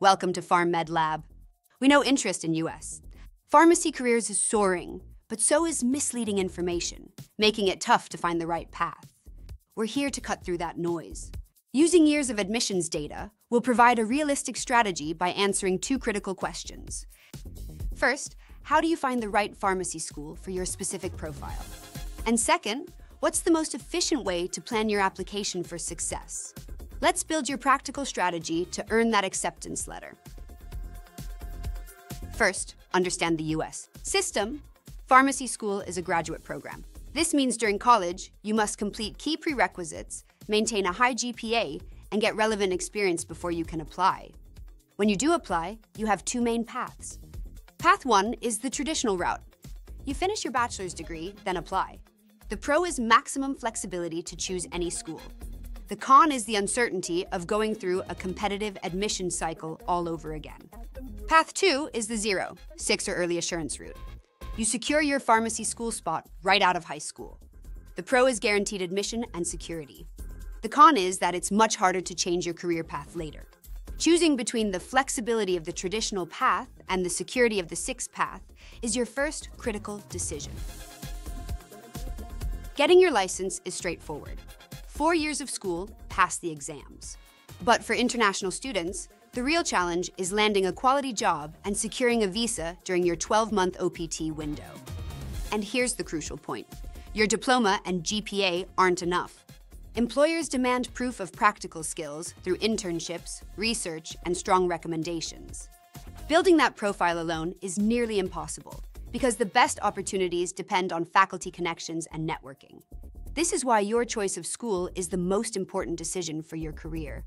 Welcome to PharmMed Lab. We know interest in U.S. pharmacy careers is soaring, but so is misleading information, making it tough to find the right path. We're here to cut through that noise. Using years of admissions data will provide a realistic strategy by answering two critical questions. First, how do you find the right pharmacy school for your specific profile? And second, what's the most efficient way to plan your application for success? Let's build your practical strategy to earn that acceptance letter. First, understand the U.S. system. Pharmacy school is a graduate program. This means during college, you must complete key prerequisites, maintain a high GPA, and get relevant experience before you can apply. When you do apply, you have two main paths. Path one is the traditional route. You finish your bachelor's degree, then apply. The pro is maximum flexibility to choose any school. The con is the uncertainty of going through a competitive admission cycle all over again. Path two is the 0-6 or early assurance route. You secure your pharmacy school spot right out of high school. The pro is guaranteed admission and security. The con is that it's much harder to change your career path later. Choosing between the flexibility of the traditional path and the security of the 6th path is your first critical decision. Getting your license is straightforward. 4 years of school, pass the exams. But for international students, the real challenge is landing a quality job and securing a visa during your 12-month OPT window. And here's the crucial point. Your diploma and GPA aren't enough. Employers demand proof of practical skills through internships, research, and strong recommendations. Building that profile alone is nearly impossible because the best opportunities depend on faculty connections and networking. This is why your choice of school is the most important decision for your career.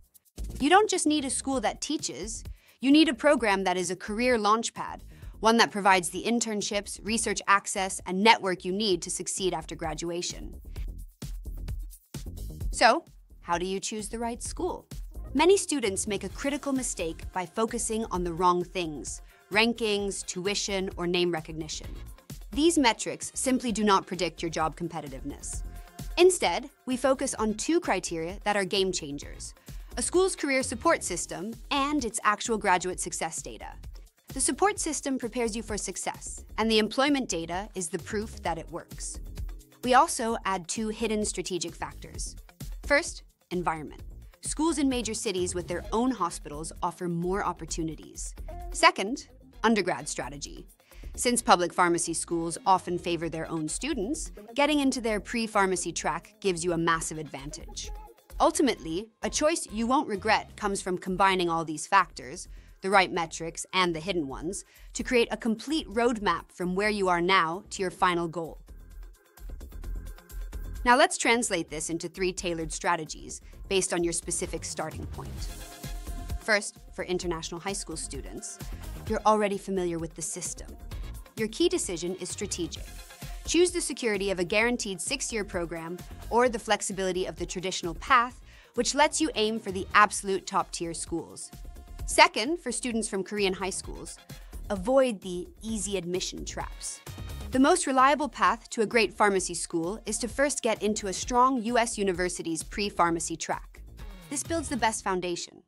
You don't just need a school that teaches, you need a program that is a career launchpad, one that provides the internships, research access, and network you need to succeed after graduation. So, how do you choose the right school? Many students make a critical mistake by focusing on the wrong things: rankings, tuition, or name recognition. These metrics simply do not predict your job competitiveness. Instead, we focus on two criteria that are game changers: a school's career support system and its actual graduate success data. The support system prepares you for success, and the employment data is the proof that it works. We also add two hidden strategic factors. First, environment. Schools in major cities with their own hospitals offer more opportunities. Second, undergrad strategy. Since public pharmacy schools often favor their own students, getting into their pre-pharmacy track gives you a massive advantage. Ultimately, a choice you won't regret comes from combining all these factors, the right metrics and the hidden ones, to create a complete roadmap from where you are now to your final goal. Now let's translate this into three tailored strategies based on your specific starting point. First, for international high school students, you're already familiar with the system. Your key decision is strategic. Choose the security of a guaranteed 6-year program or the flexibility of the traditional path, which lets you aim for the absolute top-tier schools. Second, for students from Korean high schools, avoid the easy admission traps. The most reliable path to a great pharmacy school is to first get into a strong U.S. university's pre-pharmacy track. This builds the best foundation.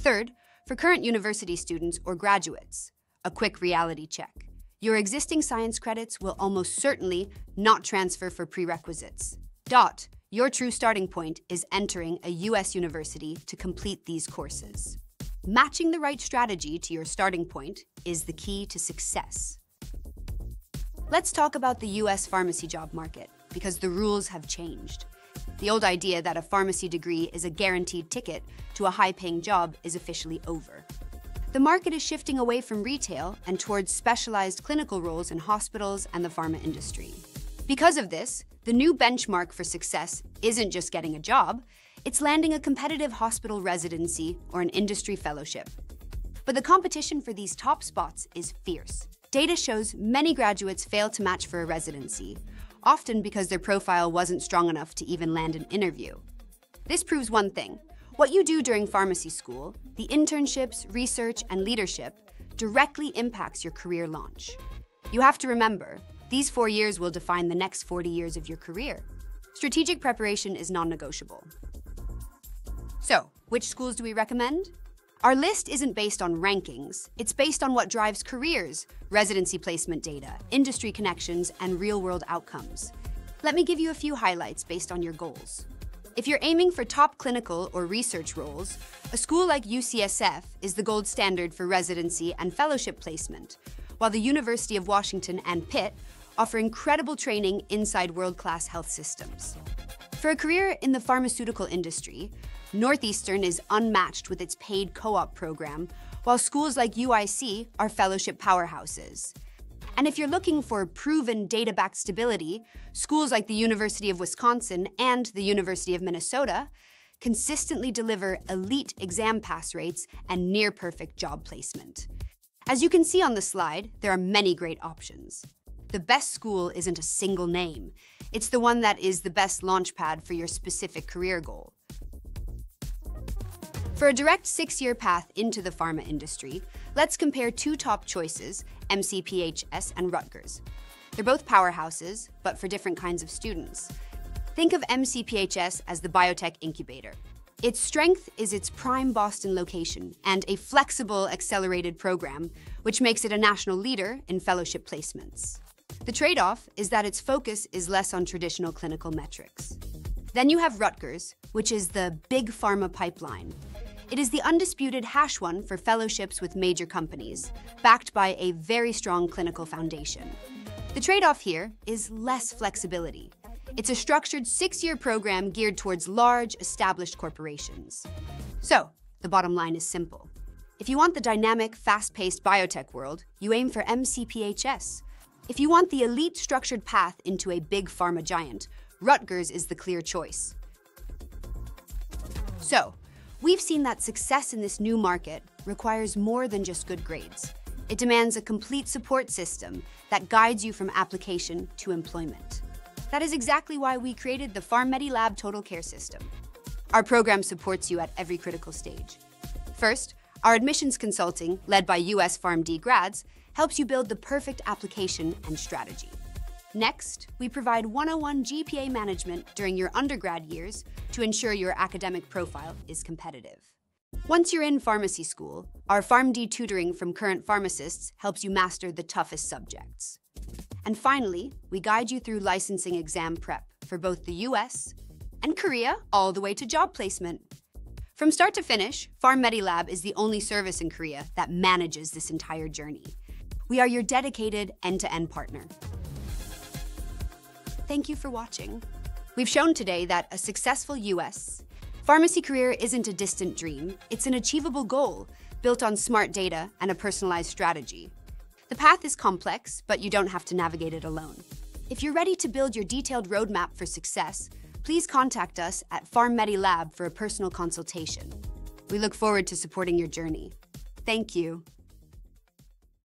Third, for current university students or graduates, a quick reality check. Your existing science credits will almost certainly not transfer for prerequisites. Your true starting point is entering a U.S. university to complete these courses. Matching the right strategy to your starting point is the key to success. Let's talk about the U.S. pharmacy job market, because the rules have changed. The old idea that a pharmacy degree is a guaranteed ticket to a high-paying job is officially over. The market is shifting away from retail and towards specialized clinical roles in hospitals and the pharma industry. Because of this, the new benchmark for success isn't just getting a job, it's landing a competitive hospital residency or an industry fellowship. But the competition for these top spots is fierce. Data shows many graduates fail to match for a residency, often because their profile wasn't strong enough to even land an interview. This proves one thing. What you do during pharmacy school, the internships, research, and leadership, directly impacts your career launch. You have to remember, these 4 years will define the next 40 years of your career. Strategic preparation is non-negotiable. So, which schools do we recommend? Our list isn't based on rankings. It's based on what drives careers, residency placement data, industry connections, and real-world outcomes. Let me give you a few highlights based on your goals. If you're aiming for top clinical or research roles, a school like UCSF is the gold standard for residency and fellowship placement, while the University of Washington and Pitt offer incredible training inside world-class health systems. For a career in the pharmaceutical industry, Northeastern is unmatched with its paid co-op program, while schools like UIC are fellowship powerhouses. And if you're looking for proven data-backed stability, schools like the University of Wisconsin and the University of Minnesota consistently deliver elite exam pass rates and near-perfect job placement. As you can see on the slide, there are many great options. The best school isn't a single name. It's the one that is the best launchpad for your specific career goal. For a direct 6-year path into the pharma industry, let's compare two top choices, MCPHS and Rutgers. They're both powerhouses, but for different kinds of students. Think of MCPHS as the biotech incubator. Its strength is its prime Boston location and a flexible, accelerated program, which makes it a national leader in fellowship placements. The trade-off is that its focus is less on traditional clinical metrics. Then you have Rutgers, which is the big pharma pipeline. It is the undisputed hash one for fellowships with major companies, backed by a very strong clinical foundation. The trade-off here is less flexibility. It's a structured 6-year program geared towards large, established corporations. So, the bottom line is simple. If you want the dynamic, fast-paced biotech world, you aim for MCPHS. If you want the elite, structured path into a big pharma giant, Rutgers is the clear choice. So, we've seen that success in this new market requires more than just good grades. It demands a complete support system that guides you from application to employment. That is exactly why we created the PharmD Lab Total Care System. Our program supports you at every critical stage. First, our admissions consulting, led by US PharmD grads, helps you build the perfect application and strategy. Next, we provide 101 GPA management during your undergrad years to ensure your academic profile is competitive. Once you're in pharmacy school, our PharmD tutoring from current pharmacists helps you master the toughest subjects. And finally, we guide you through licensing exam prep for both the US and Korea, all the way to job placement. From start to finish, PharmD Lab is the only service in Korea that manages this entire journey. We are your dedicated end-to-end partner. Thank you for watching. We've shown today that a successful U.S. pharmacy career isn't a distant dream, it's an achievable goal built on smart data and a personalized strategy. The path is complex, but you don't have to navigate it alone. If you're ready to build your detailed roadmap for success, please contact us at PharmD Lab for a personal consultation. We look forward to supporting your journey. Thank you.